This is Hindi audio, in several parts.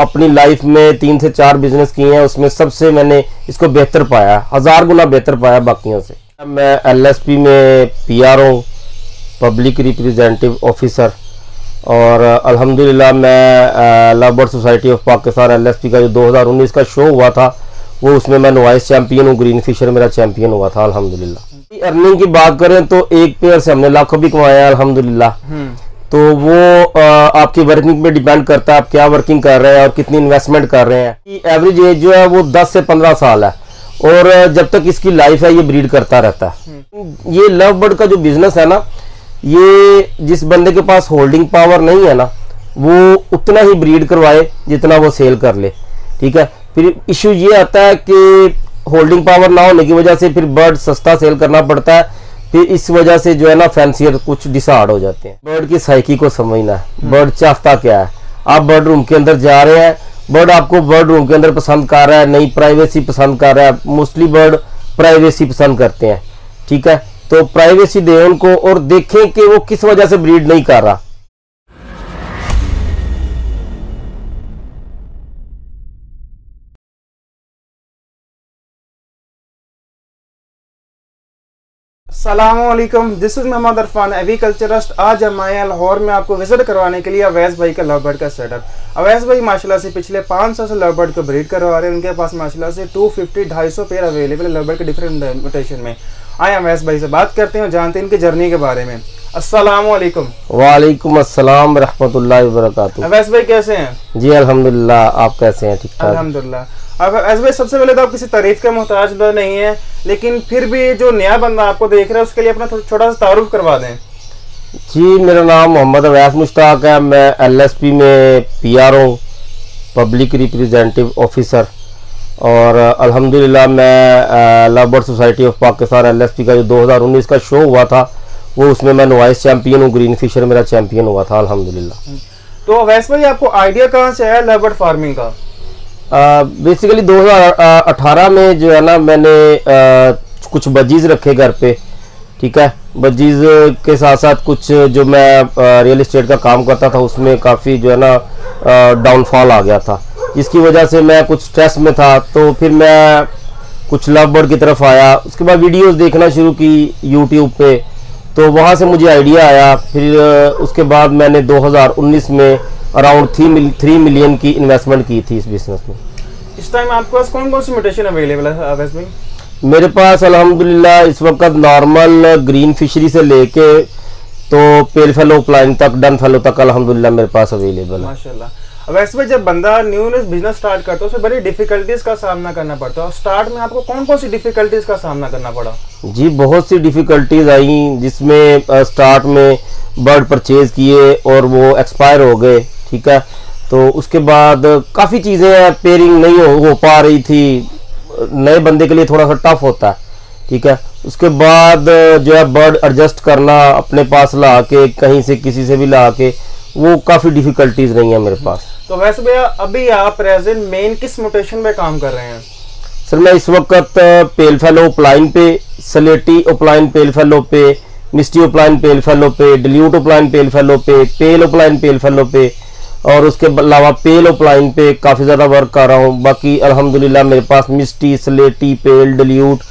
अपनी लाइफ में 3 से 4 बिजनेस किए हैं, उसमें सबसे मैंने इसको बेहतर पाया, 1000 गुना बेहतर पाया बाकियों से। मैं LSP में PRO पब्लिक रिप्रेजेंटेटिव ऑफिसर और अल्हम्दुलिल्लाह मैं labour society of Pakistan LSP का जो 2019 का शो हुआ था वो उसमें मैं नोवाइस चैम्पियन हूँ, ग्रीन फिशर मेरा चैम्पियन हुआ था अल्हम्दुलिल्लाह। अर्निंग की बात करें तो एक पेयर से हमने लाखों भी कमाया है अल्हम्दुलिल्लाह। तो वो आपकी वर्किंग पे डिपेंड करता है, आप क्या वर्किंग कर रहे हैं और कितनी इन्वेस्टमेंट कर रहे हैं। एवरेज एज जो है वो 10 से 15 साल है और जब तक इसकी लाइफ है ये ब्रीड करता रहता है। ये लव बर्ड का जो बिजनेस है ना, ये जिस बंदे के पास होल्डिंग पावर नहीं है ना वो उतना ही ब्रीड करवाए जितना वो सेल कर ले, ठीक है। फिर इश्यू ये आता है कि होल्डिंग पावर ना होने की वजह से फिर बर्ड सस्ता सेल करना पड़ता है, फिर इस वजह से जो है ना फैंसियर कुछ डिसार्ड हो जाते हैं। बर्ड की साइकी को समझना है, बर्ड चाहता क्या है। आप बर्ड रूम के अंदर जा रहे हैं, बर्ड आपको बर्ड रूम के अंदर पसंद कर रहा है, नई प्राइवेसी पसंद कर रहा है। मोस्टली बर्ड प्राइवेसी पसंद करते हैं, ठीक है। तो प्राइवेसी दें उनको और देखें कि वो किस वजह से ब्रीड नहीं कर रहा। अस्सलामुअलैकुम, this is Mohammad Irfan agriculturist. आज हम आए हैं लाहौर में आपको विजिट करवाने के लिए अवैस भाई का लव बर्ड का सेटअप। अवैस भाई माशाल्लाह से पिछले 500 से लव बर्ड को ब्रीड करवा रहे हैं। उनके पास माशाल्लाह से 250-250 पेयर अवेलेबल है लव बर्ड के डिफरेंट म्यूटेशन में। आए अवैस भाई से बात करते हैं और जानते हैं इनकी जर्नी के बारे में। अस्सलामुअलैकुम। वालेकुम अस्सलाम रहमतुल्लाहि व बरकातुहू। अवैस भाई कैसे हैं? जी अल्हम्दुलिल्लाह, आप कैसे हैं? ठीक ठाक अल्हम्दुलिल्लाह। अब भाई सबसे पहले तो आप किसी तारीफ के मोहताज नहीं है, लेकिन फिर भी जो नया बंदा आपको देख रहा है उसके लिए अपना छोटा सा तारुफ करवा दें। जी, मेरा नाम मोहम्मद अवैस मुश्ताक है, मैं LSP में PRO पब्लिक रिप्रेजेंटेटिव ऑफिसर और अल्हम्दुलिल्लाह मैं labour society of Pakistan LSP का जो 2019 का शो हुआ था वो उसमें मैं नोवाइस चैम्पियन हूँ, ग्रीन फिशर मेरा चैम्पियन हुआ था अल्हम्दुलिल्लाह। तो अवैस भाई आपको आइडिया कहाँ से आया लव बर्ड फार्मिंग का? बेसिकली 2018 में जो है ना मैंने कुछ बजीज़ रखे घर पे, ठीक है। बजीज़ के साथ साथ कुछ जो मैं रियल इस्टेट का काम करता था उसमें काफ़ी जो है ना डाउनफॉल आ गया था, जिसकी वजह से मैं कुछ स्ट्रेस में था। तो फिर मैं कुछ लव बर्ड की तरफ आया, उसके बाद वीडियोस देखना शुरू की यूट्यूब पे, तो वहाँ से मुझे आइडिया आया। फिर उसके बाद मैंने 2019 में अराउंड 3 मिलियन की इन्वेस्टमेंट की थी इस बिजनेस में। इस टाइम आपके पास कौन कौन सी म्यूटेशन अवेलेबल है अवैस भाई? मेरे पास अल्हम्दुलिल्लाह इस वक्त नॉर्मल ग्रीन फिशरी से लेके तो पेल फेलो प्लाइन तक, डन फेलो तक अल्हम्दुलिल्लाह मेरे पास अवेलेबल है माशाल्लाह। अवैस भाई जब बंदा न्यू बिजनेस स्टार्ट करता है उसमें बड़ी डिफिकल्टीज का सामना करना पड़ता है, स्टार्ट में आपको कौन कौन सी डिफिकल्टीज का सामना करना पड़ा? जी, बहुत सी डिफिकल्टीज आई, जिसमें स्टार्ट में बर्ड परचेज किए और वो एक्सपायर हो गए, ठीक है। तो उसके बाद काफ़ी चीज़ें हैं, पेयरिंग नहीं हो पा रही थी, नए बंदे के लिए थोड़ा सा टफ होता है, ठीक है। उसके बाद जो है बर्ड एडजस्ट करना अपने पास ला के, कहीं से किसी से भी ला के, वो काफ़ी डिफ़िकल्टीज रही हैं मेरे पास। तो वैसे भैया अभी आप प्रेजेंट मेन किस म्यूटेशन पे काम कर रहे हैं? सर मैं इस वक्त पेल फेलो ओपलाइन पे, सलेटी opaline pale fallow pied, misty opaline pale fallow pied, dilute opaline pale fallow pied, pale opaline pale fallow पे और उसके अलावा पेल ओपलाइन पे काफ़ी ज़्यादा वर्क कर रहा हूँ। बाकी अल्हम्दुलिल्लाह मेरे पास मिस्टी, स्लेटी, पेल, डिल्यूट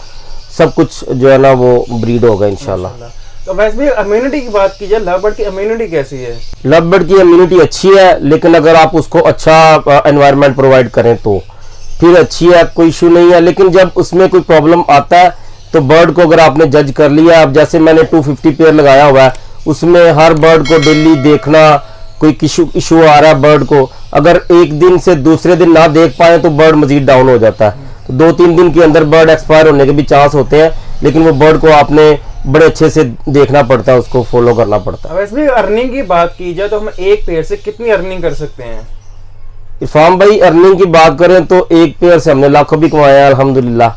सब कुछ जो है ना वो ब्रीड होगा इंशाल्लाह। तो वैसे भी इम्यूनिटी की बात कीजिए, लव बर्ड की इम्यूनिटी कैसी है? लव बर्ड की इम्यूनिटी अच्छी है, लेकिन अगर आप उसको अच्छा एनवायरनमेंट प्रोवाइड करें तो फिर अच्छी है, कोई इशू नहीं है। लेकिन जब उसमें कोई प्रॉब्लम आता है तो बर्ड को अगर आपने जज कर लिया, अब जैसे मैंने 250 पेयर लगाया हुआ है उसमें हर बर्ड को डेली देखना, कोई इशू आ रहा है बर्ड को, अगर एक दिन से दूसरे दिन ना देख पाए तो बर्ड मजीद डाउन हो जाता है। तो 2-3 दिन के अंदर बर्ड एक्सपायर होने के भी चांस होते हैं, लेकिन वो बर्ड को आपने बड़े अच्छे से देखना पड़ता है, उसको फॉलो करना पड़ता है। वैसे भी अर्निंग की बात की जाए तो हम एक पेयर से कितनी अर्निंग कर सकते हैं? इरफान भाई अर्निंग की बात करें तो एक पेयर से हमने लाखों भी कमाया अल्हम्दुलिल्लाह।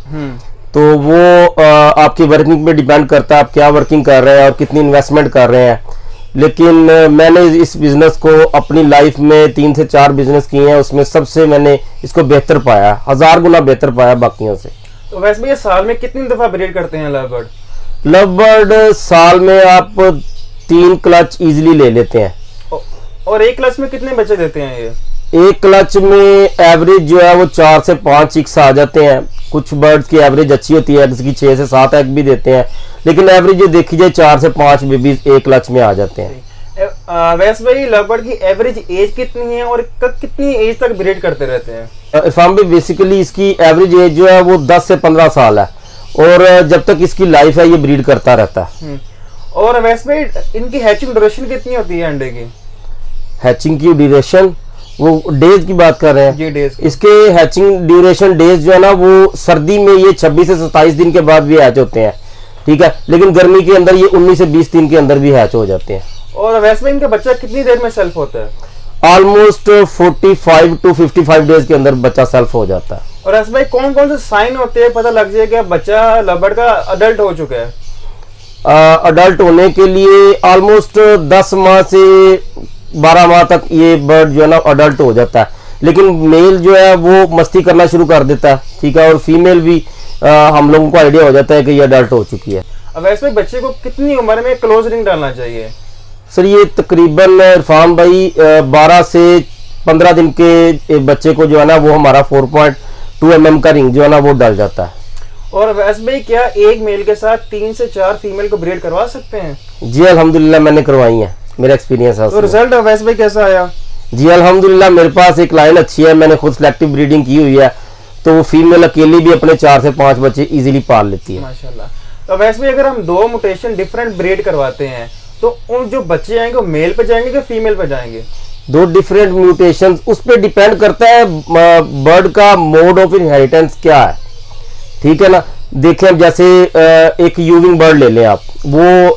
तो वो आपकी वर्किंग पे डिपेंड करता है, आप क्या वर्किंग कर रहे हैं और कितनी इन्वेस्टमेंट कर रहे हैं। लेकिन मैंने इस बिज़नेस को अपनी लाइफ में 3 से 4 बिजनेस किए हैं, उसमें सबसे मैंने इसको बेहतर पाया, 1000 गुना बेहतर पाया बाकियों से। तो वैसे भैया साल में कितनी दफ़ा ब्रीड करते हैं लव बर्ड? लव बर्ड साल में आप 3 क्लच इजीली ले लेते हैं। और एक क्लच में कितने बच्चे देते हैं ये? एक क्लच में एवरेज जो है वो 4 से 5 चिक्स आ जाते हैं। कुछ बर्ड्स की एवरेज अच्छी होती है, एग्स की 6 से 7 एग भी देते हैं, लेकिन एवरेज जो देखी जाए 4 से 5 बेबीज एक क्लच में आ जाते हैं। वैसे भाई लवबर्ड की एवरेज एज कितनी है और कितनी एज तक ब्रीड करते रहते हैं? इरफान भाई बेसिकली इसकी एवरेज एज जो है वो 10 से 15 साल है और जब तक इसकी लाइफ है ये ब्रीड करता रहता है। और वैसे भाई इनकी हैचिंग ड्यूरेशन कितनी होती है अंडे की? हैचिंग की ड्यूरेशन वो डेज की बात कर रहे हैं जी, इसके हैचिंग ड्यूरेशन डेज जो है ना वो सर्दी में ये 26 से 27 दिन के बाद भी हैच होते हैं, ठीक है, लेकिन गर्मी के अंदर ये 19 से 20 दिन के अंदर भी हैच हो जाते हैं। और वैसे में इनका बच्चा कितनी देर में सेल्फ होता है? ऑलमोस्ट 45 टू 55 डेज के अंदर बच्चा सेल्फ हो जाता है। और वैसे भाई कौन कौन से साइन होते हैं पता लग जाएगा बच्चा लबड़ का अडल्ट हो चुका है? अडल्ट होने के लिए ऑलमोस्ट 10 माह से 12 माह तक ये बर्ड जो है ना अडल्ट हो जाता है, लेकिन मेल जो है वो मस्ती करना शुरू कर देता है, ठीक है, और फीमेल भी हम लोगों को आइडिया हो जाता है कि ये अडल्ट हो चुकी है। अब ऐसे बच्चे को कितनी उम्र में क्लोज रिंग डालना चाहिए? सर ये तकरीबन इरफान भाई 12 से 15 दिन के बच्चे को जो है ना वो हमारा 4.2 mm का रिंग जो है ना वो डाल जाता है। और वैसे भाई क्या एक मेल के साथ 3 से 4 फीमेल को ब्रीड करवा सकते हैं? जी अल्हम्दुलिल्लाह मैंने करवाई है, मेरा एक्सपीरियंस है। तो रिजल्ट वैसे भाई कैसा आया? जी अल्हम्दुलिल्लाह मेरे पास एक लाइन अच्छी है, मैंने खुद सिलेक्टिव ब्रीडिंग की हुई है, तो वो फीमेल अकेली भी अपने 4 से 5 बच्चे इजीली पाल लेती है माशाल्लाह। तो वैसे भाई अगर हम 2 म्यूटेशन डिफरेंट ब्रीड करवाते हैं तो उन जो बच्चे आएंगे वो मेल पे जाएंगे या फीमेल पे जाएंगे? 2 डिफरेंट म्यूटेशन, उस पर डिपेंड करता है बर्ड का मोड ऑफ इनहेरिटेंस क्या है, ठीक है ना। देखिए अब जैसे एक यूविंग बर्ड ले लें आप, वो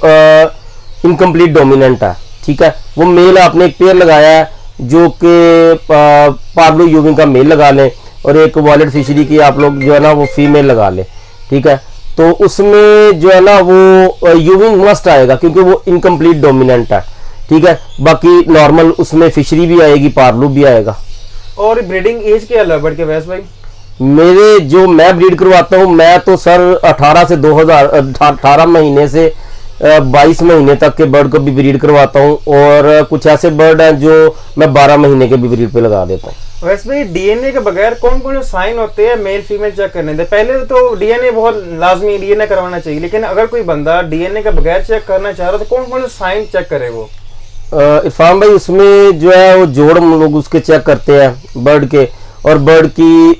इनकम्प्लीट डोमिनेंट है, ठीक है, वो मेल आपने एक पेयर लगाया है जो कि पाब्लो यूविंग का मेल लगा लें और एक वॉलेट फिशरी की आप लोग जो है ना वो फीमेल लगा लें, ठीक है, तो उसमें जो है ना वो यूविंग मस्ट आएगा क्योंकि वो इनकम्प्लीट डोमिनेंट है, ठीक है, बाकी नॉर्मल उसमें फिशरी भी आएगी, पाब्लो भी आएगा। और ब्रीडिंग एज क्या है बर्ड के वैसे भाई? मेरे जो मैं ब्रीड करवाता हूँ मैं तो सर 18 महीने से 22 महीने तक के बर्ड को भी ब्रीड करवाता हूँ और कुछ ऐसे बर्ड हैं जो मैं 12 महीने के भी ब्रीड पे लगा देता हूँ। वैसे भाई डीएनए के बगैर कौन कौन साइन होते हैं मेल फीमेल चेक करने थे? पहले तो डीएनए बहुत लाजमी डीएनए करवाना चाहिए, लेकिन अगर कोई बंदा डीएनए के बगैर चेक करना चाह रहा तो कौन कौन साइन चेक करे वो? इरफान भाई उसमें जो है वो जोड़ हम लोग उसके चेक करते हैं बर्ड के, और बर्ड की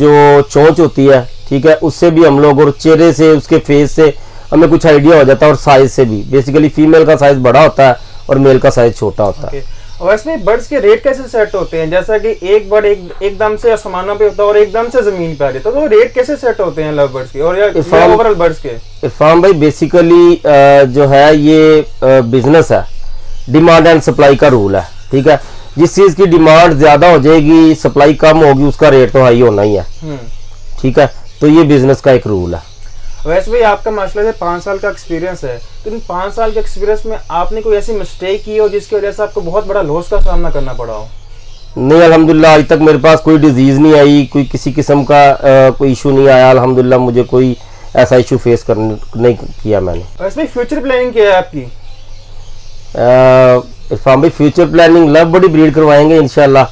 जो चोंच होती है, ठीक है, उससे भी हम लोग और चेहरे से उसके फेस से हमें कुछ आइडिया हो जाता है और साइज से भी। बेसिकली फीमेल का साइज बड़ा होता है और मेल का साइज छोटा होता है। और इसमें बर्ड्स के रेट कैसे सेट होते हैं? जैसा कि एक बर्ड एकदम से आसमानों पे होता है और एकदम से जमीन पे आ जाता है, तो रेट कैसे सेट होते हैं लव बर्ड्स के और ओवरऑल बर्ड्स के? इरफान भाई बेसिकली जो है ये बिजनेस है, डिमांड एंड सप्लाई का रूल है, ठीक है, जिस चीज की डिमांड ज्यादा हो जाएगी सप्लाई कम होगी उसका रेट तो हाई होना ही है, ठीक है, तो ये बिजनेस का एक रूल है। वैसे भाई आपका माशाल्लाह से 5 साल का एक्सपीरियंस है, तो इन 5 साल के एक्सपीरियंस में आपने कोई ऐसी मिस्टेक की हो जिसकी वजह से आपको बहुत बड़ा लॉस का सामना करना पड़ा हो? नहीं अल्हम्दुलिल्लाह आज तक मेरे पास कोई डिजीज नहीं आई, कोई किसी किस्म का कोई इशू नहीं आया, अल्हम्दुलिल्लाह मुझे कोई ऐसा इशू फेस नहीं किया मैंने। वैसे भाई फ्यूचर प्लानिंग क्या है आपकी? इरफान भाई फ्यूचर प्लानिंग लव बड़ी ब्रीड करवाएंगे इंशाल्लाह,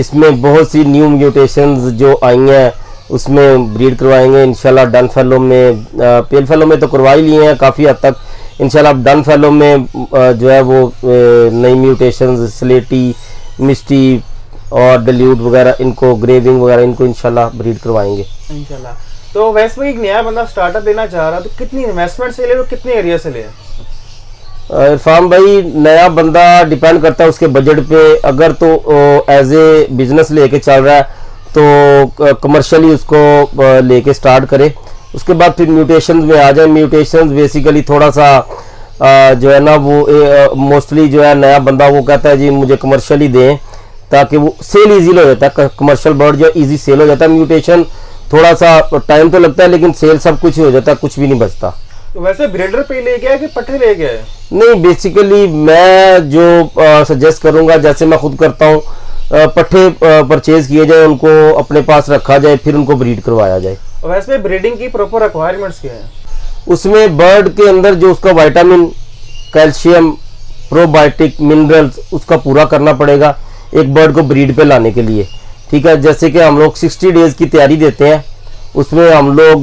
इसमें बहुत सी न्यू म्यूटेशंस जो आई हैं उसमें ब्रीड करवाएंगे इंशाल्लाह। डन फैलो में पेल फैलो में तो करवा ही लिए हैं काफ़ी हद तक, इंशाल्लाह अब डन फैलो में जो है वो नई म्यूटेशंस स्लेटी मिस्टी और डल्यूट वगैरह इनको ग्रेविंग वगैरह इनको इंशाल्लाह ब्रीड करवाएंगे इंशाल्लाह। तो वैसे में एक नया बंदा स्टार्टअप लेना चाह रहा तो कितनी इन्वेस्टमेंट से ले और कितने एरिया से ले? इरफान भाई नया बंदा डिपेंड करता है उसके बजट पर, अगर तो एज ए बिजनेस लेके चल रहा है तो कमर्शियली उसको लेके स्टार्ट करे, उसके बाद फिर म्यूटेशंस में आ जाए। म्यूटेशंस बेसिकली थोड़ा सा जो है ना वो मोस्टली जो है नया बंदा वो कहता है जी मुझे कमर्शियली दें ताकि वो सेल इजीली हो जाता है, कमर्शियल बर्ड जो इजी सेल हो जाता है। म्यूटेशन थोड़ा सा टाइम तो लगता है लेकिन सेल सब कुछ हो जाता है, कुछ भी नहीं बचता। तो वैसे ब्रीडर पे ले गया कि पट्टे ले गया? नहीं बेसिकली मैं जो सजेस्ट करूँगा जैसे मैं खुद करता हूँ पट्ठे परचेज किए जाए, उनको अपने पास रखा जाए, फिर उनको ब्रीड करवाया जाए। वैसे ब्रीडिंग की प्रॉपर रिक्वायरमेंट्स क्या है? उसमें बर्ड के अंदर जो उसका विटामिन कैल्शियम प्रोबायोटिक मिनरल्स उसका पूरा करना पड़ेगा। एक बर्ड को ब्रीड पे लाने के लिए, ठीक है। जैसे कि हम लोग 60 डेज़ की तैयारी देते हैं, उसमें हम लोग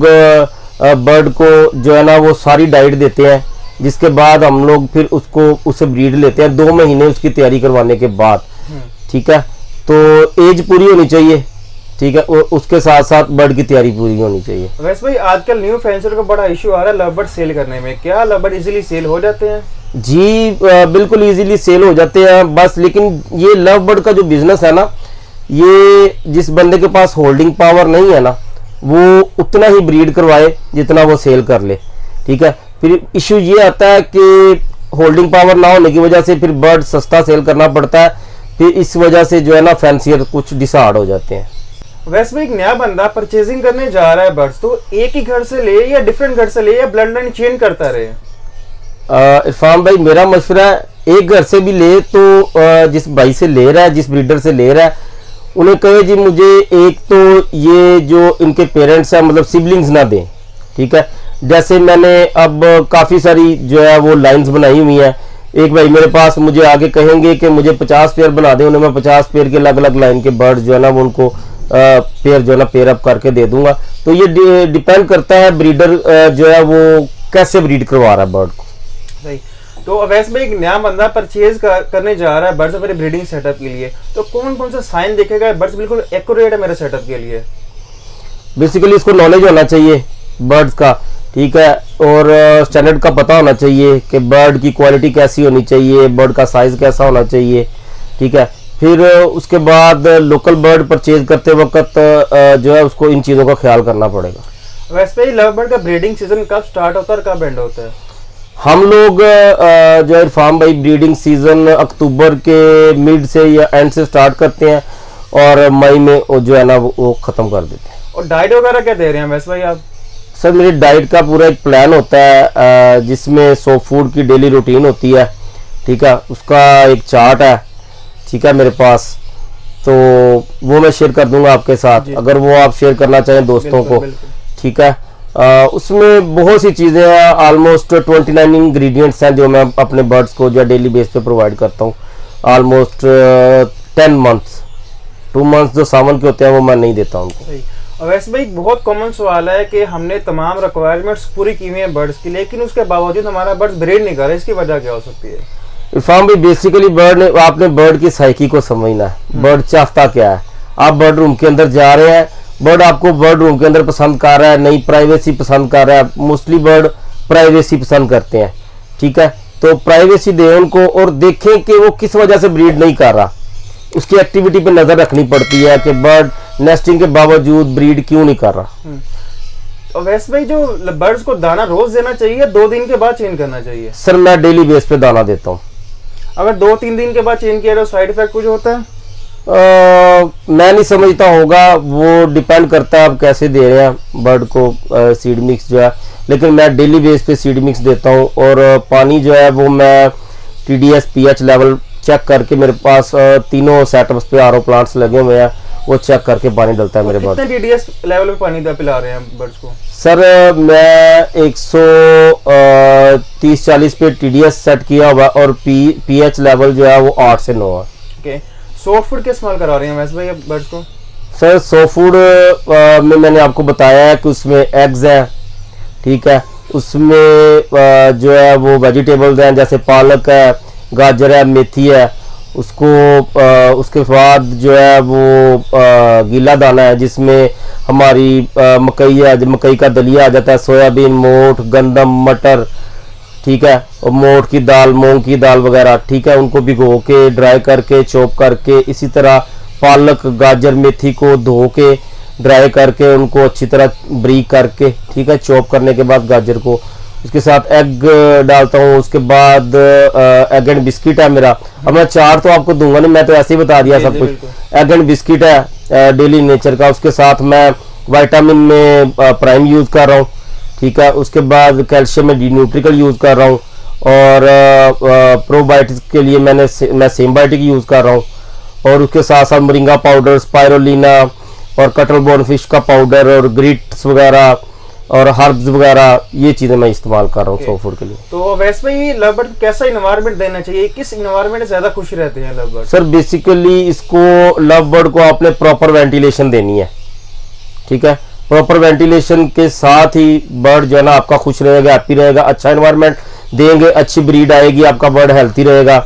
बर्ड को जो है ना वो सारी डाइट देते हैं, जिसके बाद हम लोग फिर उसको उसे ब्रीड लेते हैं 2 महीने उसकी तैयारी करवाने के बाद, ठीक है। तो एज पूरी होनी चाहिए, ठीक है, और उसके साथ साथ बर्ड की तैयारी पूरी होनी चाहिए। वैसे भाई आजकल न्यू फेंसर को बड़ा इशू आ रहा है लवबर्ड सेल करने में, क्या लवबर्ड इजीली सेल हो जाते हैं? जी बिल्कुल इजीली सेल हो जाते हैं, बस लेकिन ये लवबर्ड का जो बिजनेस है ना, ये जिस बंदे के पास होल्डिंग पावर नहीं है ना, वो उतना ही ब्रीड करवाए जितना वो सेल कर ले, ठीक है। फिर इशू ये आता है कि होल्डिंग पावर ना होने की वजह से फिर बर्ड सस्ता सेल करना पड़ता है, फिर इस वजह से जो है ना फैंसियर कुछ डिसार्ड हो जाते हैं। वैसे भी एक नया बंदा परचेजिंग करने जा रहा है बर्ड्स, तो एक ही घर से ले या डिफरेंट घर से ले या ब्लड लाइन चेंज करता रहे? इरफान भाई मेरा मशवरा है एक घर से भी ले तो जिस भाई से ले रहा है, जिस ब्रीडर से ले रहा है, उन्हें कहे जी मुझे एक तो ये जो इनके पेरेंट्स हैं मतलब सिबलिंग्स ना दें, ठीक है। जैसे मैंने अब काफ़ी सारी जो है वो लाइन्स बनाई हुई हैं, एक भाई मेरे पास मुझे आगे कहेंगे कि मुझे 50 पेयर बना दें, उन्हें मैं 50 पेयर के अलग अलग लाइन के बर्ड जो है ना वो उनको पेयर जो है ना पेयर अप करके दे दूंगा। तो ये डिपेंड करता है ब्रीडर जो है वो कैसे ब्रीड करवा रहा है बर्ड को। सही, तो अवैस में एक नया बंदा परचेज करने जा रहा है बर्ड्स अपने ब्रीडिंग सेटअप के लिए, तो कौन कौन सा साइन देखेगा बर्ड्स बिल्कुल एक्यूरेट है मेरे सेटअप के लिए? बेसिकली इसको नॉलेज होना चाहिए बर्ड्स का, ठीक है, और स्टैंडर्ड का पता होना चाहिए कि बर्ड की क्वालिटी कैसी होनी चाहिए, बर्ड का साइज़ कैसा होना चाहिए, ठीक है। फिर उसके बाद लोकल बर्ड परचेज करते वक्त जो है उसको इन चीज़ों का ख्याल करना पड़ेगा। वैसे ही लव बर्ड का ब्रीडिंग सीजन कब स्टार्ट होता है और कब एंड होता है? हम लोग जो है इरफान भाई ब्रीडिंग सीजन अक्टूबर के मिड से या एंड से स्टार्ट करते हैं और मई में जो है ना वो ख़त्म कर देते हैं। और डाइट वगैरह क्या दे रहे हैं वैसे भाई आप? सर मेरे डाइट का पूरा एक प्लान होता है जिसमें 100 फूड की डेली रूटीन होती है, ठीक है, उसका एक चार्ट है, ठीक है, मेरे पास, तो वो मैं शेयर कर दूंगा आपके साथ अगर वो आप शेयर करना चाहें दोस्तों को, ठीक है। उसमें बहुत सी चीज़ें हैं, ऑलमोस्ट 29 इंग्रेडिएंट्स हैं जो मैं अपने बर्ड्स को जो डेली बेस पे प्रोवाइड करता हूँ, ऑलमोस्ट 10 मंथ्स, 2 मंथ्स जो सावन के होते हैं वो मैं नहीं देता उनको। और वैसे भाई बहुत कॉमन सवाल है कि हमने तमाम रिक्वायरमेंट्स पूरी की हुई है बर्ड्स की, लेकिन उसके बावजूद हमारा बर्ड्स ब्रीड नहीं कर रहा, इसकी वजह क्या हो सकती है? इरफान भाई बेसिकली आपने बर्ड की साइकी को समझना है, बर्ड चाहता क्या है। आप बर्ड रूम के अंदर जा रहे हैं, बर्ड आपको बर्ड रूम के अंदर पसंद कर रहा है नहीं, प्राइवेसी पसंद कर रहा है, मोस्टली बर्ड प्राइवेसी पसंद करते हैं, ठीक है। तो प्राइवेसी दें उनको और देखें कि वो किस वजह से ब्रीड नहीं कर रहा, उसकी एक्टिविटी पे नजर रखनी पड़ती है कि बर्ड नेस्टिंग के बावजूद ब्रीड क्यों नहीं कर रहा। और वैसे भाई जो बर्ड्स को दाना रोज देना चाहिए 2 दिन के बाद चेंज करना चाहिए? सर मैं डेली बेस पे दाना देता हूँ, अगर 2-3 दिन के बाद चेंज किया तो साइड इफेक्ट कुछ होता है? मैं नहीं समझता होगा, वो डिपेंड करता है आप कैसे दे रहे हैं बर्ड को सीड मिक्स जो है, लेकिन मैं डेली बेस पे सीड मिक्स देता हूँ और पानी जो है वो मैं TDS PH लेवल चेक करके, मेरे पास तीनों सेटअप्स पे RO प्लांट्स लगे हुए हैं, वो चेक करके पानी डलता है मेरे बर्ड। कितने TDS लेवल पे पानी पिला रहे हैं बर्ड्स को? सर मैं 130-40 पे TDS सेट किया हुआ और PH लेवल जो है वो 8 से 9 है। ओके, 100 फूड के इस्तेमाल करा रहे हैं वैसे भाई बर्ड्स को? सर 100 फूड में मैंने आपको बताया है कि उसमें एग्स हैं, ठीक है, उसमें जो है वो वेजिटेबल्स हैं जैसे पालक है, गाजर है, मेथी है, उसको उसके बाद जो है वो गीला दाना है जिसमें हमारी मकई है, मकई का दलिया आ जाता है, सोयाबीन, मोठ, गंदम, मटर, ठीक है, और मोठ की दाल, मूंग की दाल वगैरह, ठीक है, उनको भिगो के ड्राई करके चॉप करके, इसी तरह पालक, गाजर, मेथी को धो के ड्राई करके उनको अच्छी तरह ब्रीक करके, ठीक है, चॉप करने के बाद गाजर को उसके साथ एग डालता हूँ, उसके बाद एग एंड बिस्किट है मेरा। अब मैं चार तो आपको दूंगा नहीं, मैं तो ऐसे ही बता दिया सब कुछ। एग एंड बिस्किट है डेली नेचर का, उसके साथ मैं विटामिन में प्राइम यूज़ कर रहा हूँ, ठीक है, उसके बाद कैल्शियम में D-Nutrical यूज़ कर रहा हूँ और प्रोबायोटिक्स के लिए मैं सेम बायोटिक यूज़ कर रहा हूँ और उसके साथ साथ मोरिंगा पाउडर, स्पायरुलिना और कटल बोन फिश का पाउडर और ग्रिट्स वगैरह और हर्ब्स वगैरह ये चीज़ें मैं इस्तेमाल कर रहा हूँ सो फूड के लिए। तो अवैस भाई लवर कैसा इन्वायरमेंट देना चाहिए, किस इन्वायरमेंट में ज़्यादा खुश रहते हैं लवर? सर बेसिकली इसको लवर को आपने प्रॉपर वेंटिलेशन देनी है, ठीक है। प्रॉपर वेंटिलेशन के साथ ही बर्ड जो है ना आपका खुश रहेगा, हैप्पी रहेगा। अच्छा इन्वायरमेंट देंगे, अच्छी ब्रीड आएगी, आपका बर्ड हेल्थी रहेगा।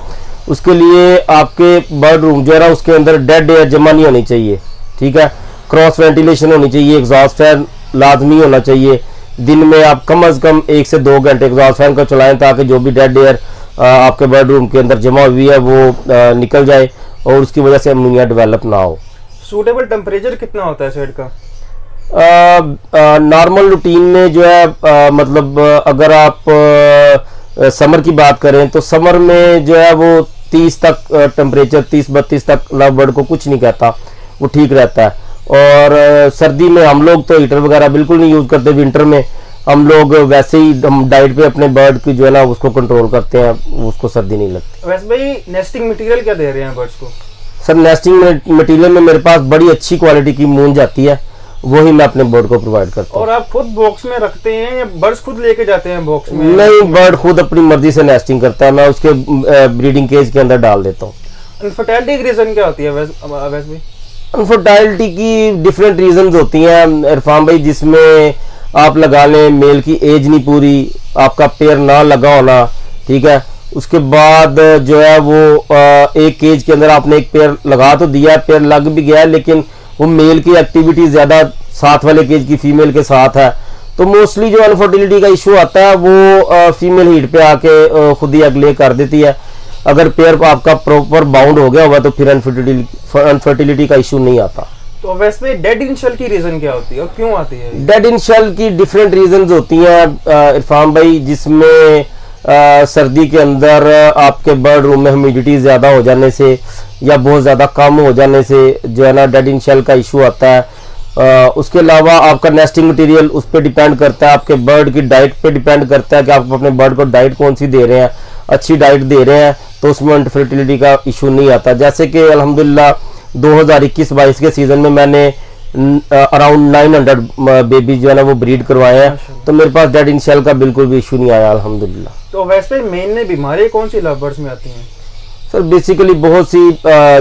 उसके लिए आपके बर्ड रूम जो है ना उसके अंदर डेड एयर जमा नहीं होनी चाहिए, ठीक है। क्रॉस वेंटिलेशन होनी चाहिए, एग्जॉस्ट फैन लाजमी होना चाहिए। दिन में आप कम अज़ कम 1 से 2 घंटे एग्जॉस्ट फैन को चलाएं ताकि जो भी डेड एयर आपके बेड रूम के अंदर जमा हुई है वो निकल जाए और उसकी वजह से अमोनिया डेवलप ना हो। सूटेबल टेम्परेचर कितना होता है शेड का? नॉर्मल रूटीन में जो है मतलब अगर आप समर की बात करें तो समर में जो है वो 30 तक टेम्परेचर 30-32 तक लव बर्ड को कुछ नहीं कहता, वो ठीक रहता है। और सर्दी में हम लोग तो हीटर वगैरह बिल्कुल नहीं यूज़ करते। विंटर में हम लोग वैसे ही हम डाइट पे अपने बर्ड की जो है ना उसको कंट्रोल करते हैं, उसको सर्दी नहीं लगती। वैसे भाई नेस्टिंग मटेरियल क्या दे रहे हैं बर्ड्स को? सर नेस्टिंग मटेरियल में मेरे पास बड़ी अच्छी क्वालिटी की मून जाती है, वही मैं अपने बर्ड को प्रोवाइड करता हूँ। और आप खुद बॉक्स में रखते हैं या बर्ड्स खुद लेके जाते हैं बॉक्स में? नहीं, बर्ड खुद अपनी मर्जी से नेस्टिंग करता है, मैं उसके ब्रीडिंग केज के अंदर डाल देता हूँ। इनफर्टिलिटी की रीज़न क्या होती है वैसे भाई? अनफर्टाइलिटी की डिफरेंट रीजंस होती हैं इरफान भाई, जिसमें आप लगा लें मेल की एज नहीं पूरी, आपका पेयर ना लगा होना, ठीक है। उसके बाद जो है वो एक केज के अंदर आपने एक पेयर लगा तो दिया, पेयर लग भी गया लेकिन वो मेल की एक्टिविटी ज़्यादा साथ वाले केज की फीमेल के साथ है, तो मोस्टली जो अनफर्टिलिटी का इशू आता है वो फीमेल हीट पे आके खुद ही अगले कर देती है। अगर पेयर आपका प्रॉपर बाउंड हो गया हुआ तो फिर अनफर्टिलिटी का इशू नहीं आता। तो वैसे डेड इन शेल की रीजन क्या होती है और क्यों आती है? डेड इन शेल की डिफरेंट रीजंस होती हैं इरफान भाई, जिसमें सर्दी के अंदर आपके बर्ड रूम में ह्यूमिडिटी ज़्यादा हो जाने से या बहुत ज़्यादा कम हो जाने से जो है ना डेड इन शेल का इशू आता है। उसके अलावा आपका नेस्टिंग मटीरियल उस पर डिपेंड करता है, आपके बर्ड की डाइट पर डिपेंड करता है कि आप अपने बर्ड को डाइट कौन सी दे रहे हैं। अच्छी डाइट दे रहे हैं तो उसमें अनफर्टिलिटी का इशू नहीं आता। जैसे कि अल्हम्दुलिल्लाह 2021-22 के सीज़न में मैंने अराउंड 900 बेबी जो है ना वो ब्रीड करवाए हैं, तो मेरे पास डेड इन शेल का बिल्कुल भी इशू नहीं आया अल्हम्दुलिल्लाह। तो वैसे मेनली बीमारियाँ कौन सी लव बर्ड्स में आती हैं? सर बेसिकली बहुत सी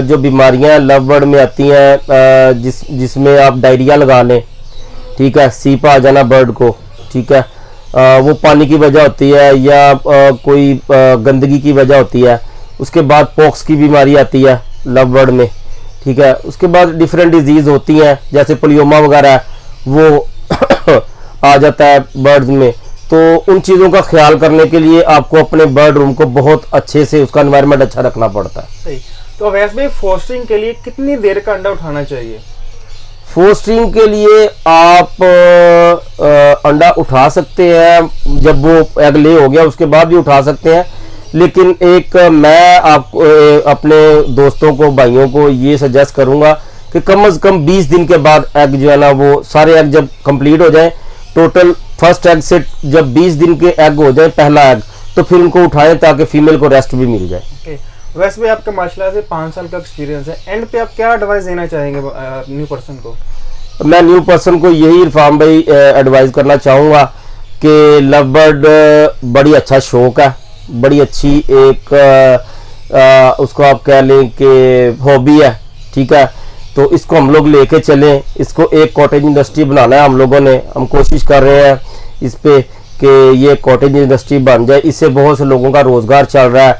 जो बीमारियाँ लव बर्ड में आती हैं जिसमें आप डायरिया लगा लें, ठीक है, सीपा आ जाना बर्ड को, ठीक है, वो पानी की वजह होती है या कोई गंदगी की वजह होती है। उसके बाद पॉक्स की बीमारी आती है लव बर्ड में, ठीक है। उसके बाद डिफरेंट डिजीज़ होती हैं जैसे पोलियोमा वगैरह वो आ जाता है बर्ड्स में। तो उन चीज़ों का ख्याल करने के लिए आपको अपने बर्ड रूम को बहुत अच्छे से उसका एनवायरनमेंट अच्छा रखना पड़ता है। सही। तो वैसे भी फोस्टरिंग के लिए कितनी देर का अंडा उठाना चाहिए? फोस्टरिंग के लिए आप अंडा उठा सकते हैं जब वो एग ले हो गया, उसके बाद भी उठा सकते हैं। लेकिन एक मैं आपको अपने दोस्तों को भाइयों को ये सजेस्ट करूंगा कि कम से कम 20 दिन के बाद एग जो है ना वो सारे एग जब कंप्लीट हो जाए, टोटल फर्स्ट एग से जब 20 दिन के एग हो जाए पहला एग, तो फिर उनको उठाएं ताकि फीमेल को रेस्ट भी मिल जाए। वैसे भी आपका माशाल्लाह से 5 साल का एक्सपीरियंस है, एंड पे आप क्या एडवाइस देना चाहेंगे न्यू पर्सन को? मैं न्यू पर्सन को यही इरफान भाई एडवाइस करना चाहूँगा कि लव बर्ड बड़ी अच्छा शौक है, बड़ी अच्छी एक उसको आप कह लें कि हॉबी है, ठीक है। तो इसको हम लोग लेके चलें, इसको एक कॉटेज इंडस्ट्री बनाना है हम लोगों ने, हम कोशिश कर रहे हैं इस पर कि ये कॉटेज इंडस्ट्री बन जाए। इससे बहुत से लोगों का रोज़गार चल रहा है,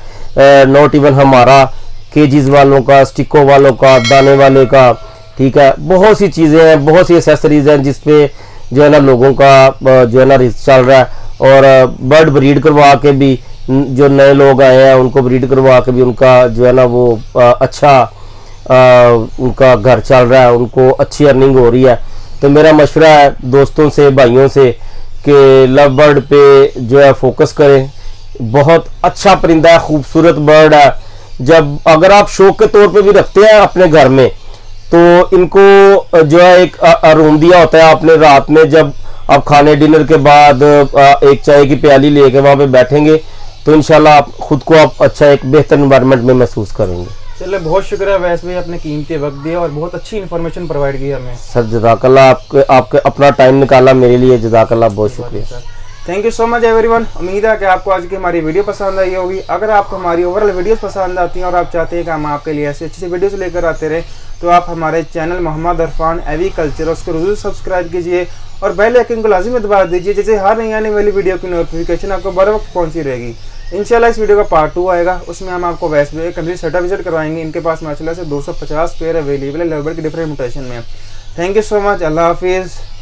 नॉट इवन हमारा केजीज वालों का, स्टिकों वालों का, दाने वाले का, ठीक है। बहुत सी चीज़ें हैं, बहुत सी एसेसरीज हैं जिसपे जो है ना लोगों का जो है ना रिस्क चल रहा है। और बर्ड ब्रीड करवा के भी जो नए लोग आए हैं उनको ब्रीड करवा के भी उनका जो है ना वो अच्छा उनका घर चल रहा है, उनको अच्छी अर्निंग हो रही है। तो मेरा मशवरा है दोस्तों से भाइयों से कि लव बर्ड पे जो है फोकस करें। बहुत अच्छा परिंदा है, खूबसूरत बर्ड है। जब अगर आप शौक के तौर पे भी रखते हैं अपने घर में तो इनको जो है एक रूम दिया होता है आपने, रात में जब आप खाने डिनर के बाद एक चाय की प्याली लेके वहाँ पे बैठेंगे तो इंशाल्लाह आप खुद को आप अच्छा एक बेहतर एनवायरनमेंट में महसूस करेंगे। चलिए बहुत शुक्रिया वैस भाई, आपने कीमती वक्त दिया और बहुत अच्छी इन्फॉर्मेशन प्रोवाइड की हमें। सर जज़ाकल्लाह, आपके अपना टाइम निकाला मेरे लिए, जज़ाकल्लाह बहुत शुक्रिया। Thank you so much everyone. उम्मीद है कि आपको आज की हमारी वीडियो पसंद आई होगी। अगर आपको हमारी ओवरऑल वीडियोस पसंद आती हैं और आप चाहते हैं कि हम आपके लिए ऐसी अच्छी वीडियोस लेकर आते रहें, तो आप हमारे चैनल मोहम्मद इरफान एग्रीकल्चर उसको जरूर सब्सक्राइब कीजिए और बेल आइकन को लाजिम दबा दीजिए, जैसे हर नई आने वाली वीडियो की नोटिफिकेशन आपको बर वक्त पहुँची रहेगी। इंशाल्लाह इस वीडियो का पार्ट 2 आएगा, उसमें हम आपको वैस भाई कंट्री सेटअप विजिट करवाएंगे। इनके पास माशाल्लाह से 250 पेयर अवेलेबल है लेबर की डिफरेंट म्यूटेशन में। थैंक यू सो मच, अल्लाह हाफिज़।